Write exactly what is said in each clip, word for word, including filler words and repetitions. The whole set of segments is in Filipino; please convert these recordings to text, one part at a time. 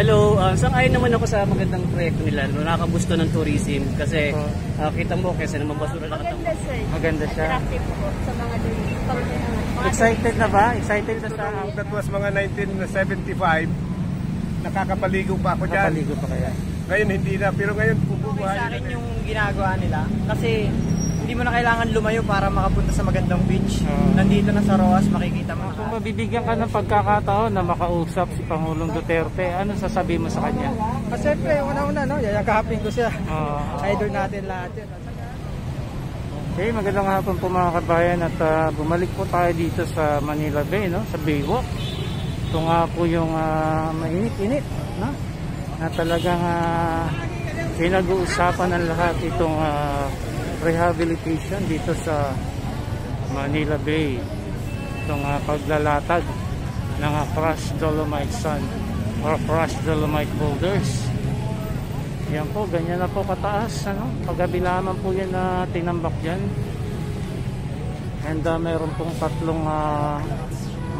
Hello, uh, sang-ayon naman ako sa magandang proyekto nila. Nakakabusto ng tourism kasi uh, kita mo kaysa naman basura na katapos. Maganda siya. Maganda siya. Attractive po sa mga tourist. Excited na ba? Excited na sa... That was mga nineteen seventy-five. Nakakapaligo pa ako dyan. Nakapaligo pa kaya. Ngayon hindi na, pero ngayon pupubuhay. Okay sa akin yung ginagawa nila kasi hindi mo na kailangan lumayo para makapunta sa magandang beach. Uh, Nandito na sa Roxas, makikita mo. Kung mabibigyan ka ng pagkakataon na makausap si Pangulong Duterte, ano sasabihin mo sa kanya? Kasi siyempre, una-una, no? Yayakapin ko siya. Uh, Idol natin lahat yun. Okay, magandang hapon po mga kabayan at uh, bumalik po tayo dito sa Manila Bay, no? Sa Baywalk. Ito nga po yung uh, mainit-init, no? Na talagang uh, pinag-uusapan ng lahat itong uh, rehabilitation dito sa Manila Bay, itong uh, paglalatag ng uh, fresh dolomite sand or fresh dolomite boulders. Yan po, ganyan na po kataas, ano? Paggabi lamang po yan na uh, tinambak dyan, and uh, meron pong tatlong uh,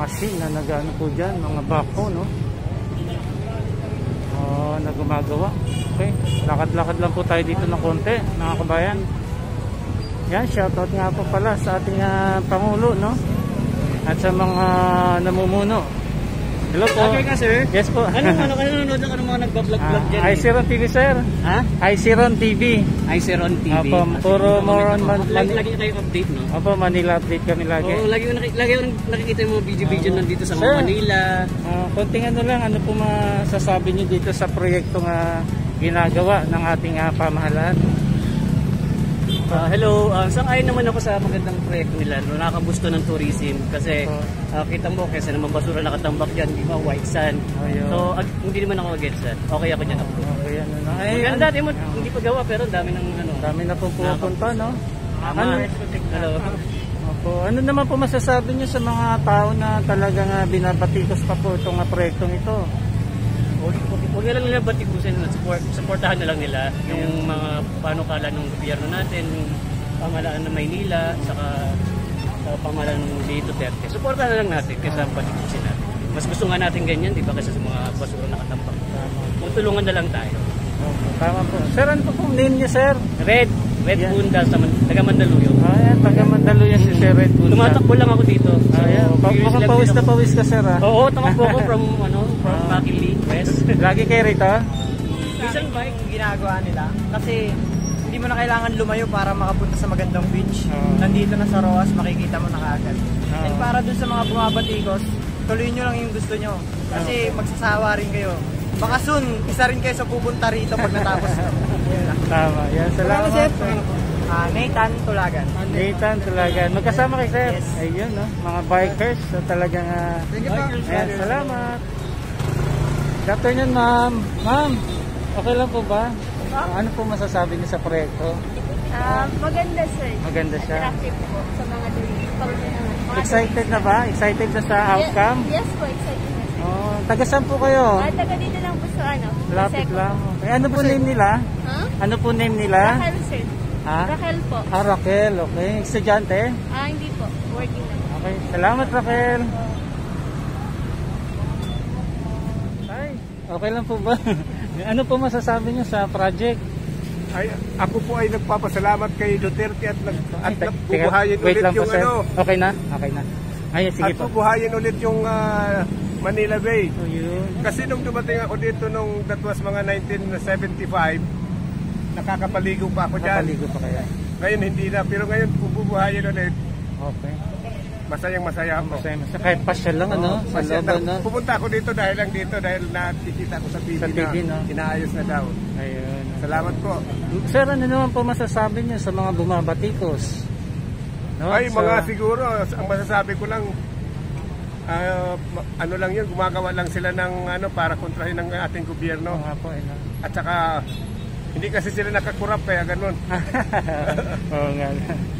machine na nag-ano po dyan, mga bako, no? Uh, na gumagawa. Okay, lakad-lakad lang po tayo dito ng konti mga kabayan. Yan, shoutout nga po pala sa ating uh, Pangulo, no? At sa mga namumuno. Hello po. Okay ka, sir? Yes po. Ano ano nanonood ako ng mga nagba-vlog-vlog dyan? Iceron T V, sir. Ha? Iceron T V. Iceron T V. Opo, puro more on Manila. Lagi kayo update, no? Opo, Manila update kami lagi. Oo, lagi ko nakikita yung mga video-video nandito sa mga Manila. Konting ano lang, ano po masasabi nyo dito sa proyektong ginagawa ng ating pamahalaan? Uh, hello, uh, sang-ayon naman ako sa magandang proyekto nila. Nakakabusto ng tourism kasi uh, kita mo kaysa naman basura nakatambak dyan, di ba? White sand. Ayaw. So, ag hindi naman ako against that. Okay ako dyan. Okay, ano na. Maganda, di mo, hindi pa gawa pero dami ng ano. Dami na pong pupunta, no? Ano? Hello. Opo. Ano naman po masasabi nyo sa mga tao na talagang uh, binabatikos pa po itong uh, proyektong ito? Huwag na lang nila batikusin, support, supportahan na lang nila yung mga panukala ng gobyerno natin, yung pamahalaan ng Maynila, saka uh, pamahalaan ng Duterte. Supportahan na lang natin kaysa batikusin natin. Mas gusto nga natin ganyan, di ba, kaysa sa mga basura nakatampak. Magtulungan na lang tayo. Okay, tama po. Sir, ano po pong name niya, sir? Red. Red Pundas, taga Mandaluyo. Ayan, taga Mandaluyo si Sir Red Pundas. Tumatakbo lang ako dito. Ayan, mukhang pawis na pawis ka, sir, ha? Oo, tumakbo ako from, ano, from Mackinley West. Lagi kayo rito, ha? Isang bike ginagawa nila kasi hindi mo na kailangan lumayo para makapunta sa magandang beach. Nandito na sa Roxas, makikita mo na kaagad. And para dun sa mga bumabatikos, tuloy nyo lang yung gusto nyo. Kasi magsasawa rin kayo. Baka soon, isa rin kayo sa pupunta rito pag natapos na. Tama. Yan, salamat. Salamat, sir. Uh, Nathan Tulagan. Nathan Tulagan. Magkasama kayo, sir. Yes. Ayun, no? Mga bikers. So, talagang... Uh, bikers. Ayan, salamat. Good afternoon, ma'am. Ma'am, okay lang po ba? Uh, ano po masasabi niyo sa proyekto? Uh, maganda, sir. Maganda siya. Attractive po sa mga tourist. Excited na ba? Excited na sa outcome? Yes, yes po, excited na. Oh, taga saan po kayo? Ah, taga dito lang po sa ano. Lapit lang. Eh, ano po name nila? Ha? Ano po name nila? Raquel, sir. Ha? Raquel po. Ah, Raquel. Okay. Estudyante? Ah, hindi po. Working lang. Okay. Salamat, Raquel. Hi. Okay lang po ba? Ano po masasabi niyo sa project? Ay, ako po ay nagpapasalamat kay Duterte at nag at nagbubuhayin ulit yung po, ano. Okay na? Okay na. Ay, sige at po. At bubuhayin ulit yung uh, Manila Bay. So, kasi nung dumating ako dito nung that was mga nineteen seventy-five, nakakapaligo pa ako dyan. Nakapaligo pa kaya? Ngayon hindi na, pero ngayon pupubuhayin ulit. Okay. Masayang masaya ako. Masayang masaya. Kahit pasyal lang, oh, ano? Sa loob, ano? Pupunta ako dito dahil lang dito, dahil nakikita ko sa T V, sa T V na, no? Inaayos na daw. Ayun. Salamat po. Sir, ano naman po masasabi niyo sa mga bumabatikos? No? Ay, so, mga siguro, ang masasabi ko lang, Uh, ano lang yun, gumagawa lang sila ng ano para kontrahin ng ating gobyerno. Oh, po, eh, no? At saka hindi kasi sila nakakurap kaya ganun. Oo nga.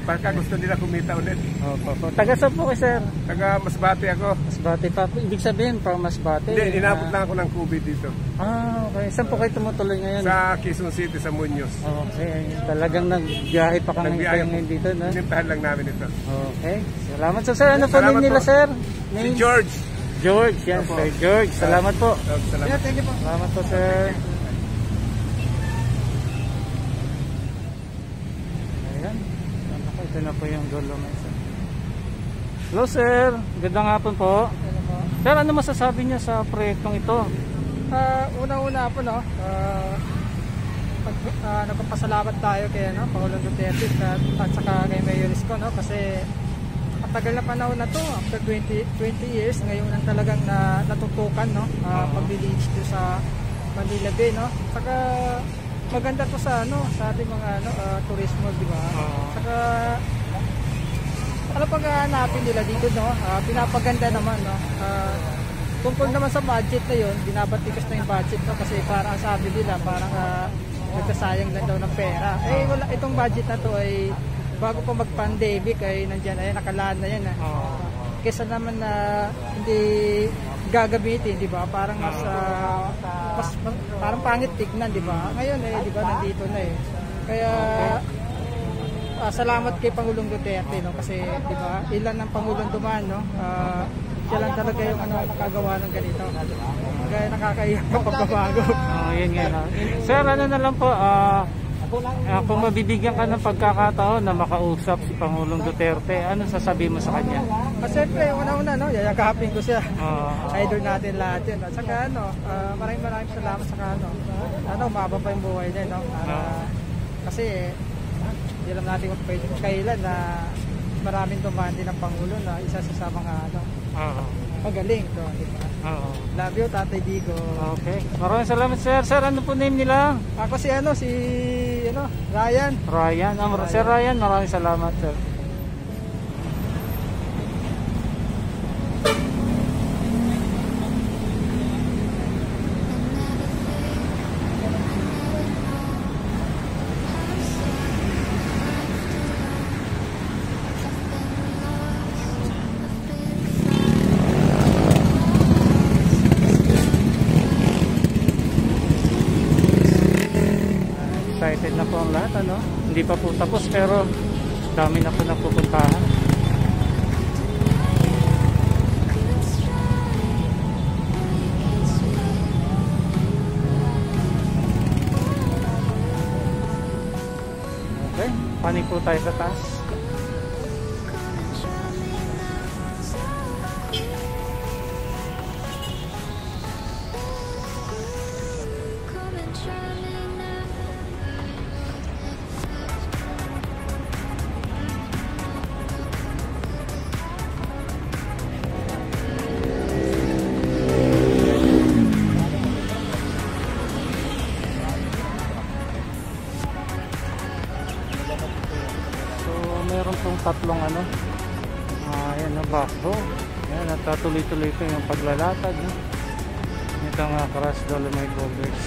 Baka gusto nila kumita ulit. Opo, opo. Taga saan po kayo, sir? Taga Masbate ako. Masbate pa po. Ibig sabihin from Masbate. Hindi, inabot uh... lang ako ng COVID dito. Ah, okay. Saan po kayo tumutuloy ngayon? Sa Quezon City, sa Muñoz. Okay. Talagang nagbiyahe pa kami ngayon dito, no? Pinuntahan lang namin ito. Okay. Salamat, sir. Ano po name nila, sir? Name? Si George. George, yan Sir George. Salamat po. Salamat, Salamat po sir. Ayan. Ito na po yung goal ng isa. Hello sir. Ganda nga po po. Sir, ano masasabi niya sa proyektong ito? Uh, Una-una po no, uh, pag, uh, nagpapasalamat tayo kay no, Pangulong Duterte at, at saka kay Mayor Isko no, kasi tagal na panahon na to, after twenty years ngayon ang talagang na, natutukan no, uh, pag-village to sa Manila Bay no, saka maganda to sa ano, sa ating mga ano, uh, turismo di ba, saka ano pag hanapin nila dito no, uh, pinapaganda naman no, uh, tungkol naman sa budget na yun, binabatikas na yung budget no, kasi parang sabi nila parang uh, nagkasayang lang daw ng pera eh, wala, itong budget na to ay bago pa mag-pandemic ay nandiyan na yan, nakalaan na yan ah. Oh. Kesa naman na uh, hindi gagamitin, di ba? Parang mas, uh, mas, mas parang pangit tignan, di ba? Ngayon eh, di ba, nandito na eh. Kaya uh, salamat kay Pangulong Duterte no, kasi di ba, ilan ng pangulong dumaan no? Uh, siya lang talaga yung ano, nakagawa ng ganito. Kaya nakakaiyak kapagbabago. Oh, yun nga. Sir, ano na lang po, ah, uh, Uh, kung mabibigyan ka ng pagkakataon na makausap si Pangulong Duterte, ano sasabihin mo sa kanya? Ah, siyempre, una-una, no? Yayakapin ko siya. Uh, Idol natin lahat yun. At saka, ano, uh, maraming maraming salamat sa kanya. Ano, umaba pa yung buhay niya, no? Para, uh, kasi, hindi alam natin kung pwede kailan na maraming tumandi ng Pangulo na isa sa mga, ano, uh, magaling to, di ba? Oo. Love you, Tatay Digo. Okay. Maraming salamat, sir. Sir, ano po name nila? Ako si, ano, si... Ano? Ryan. Ryan. Um, Ryan. Sir Ryan, maraming salamat sir. Na po ang lahat, ano? Hindi pa po tapos pero dami na po napupuntahan. Okay, panig po tayo sa taas. Tatlong ano, uh, ayan na bako, ayan at tuloy-tuloy ko yung paglalatag no? Ito nga crush Dolomite Boulders.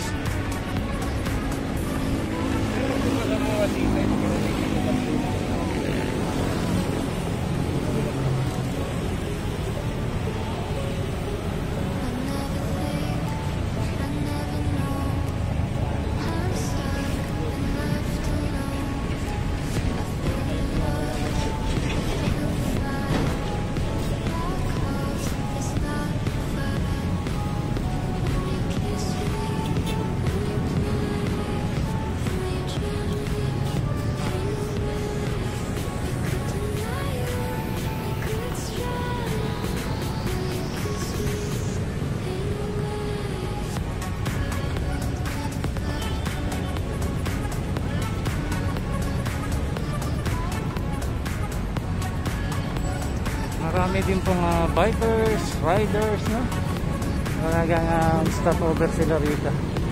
Marami din pong uh, bikers, riders, no? Talagang um, stop over sila rito.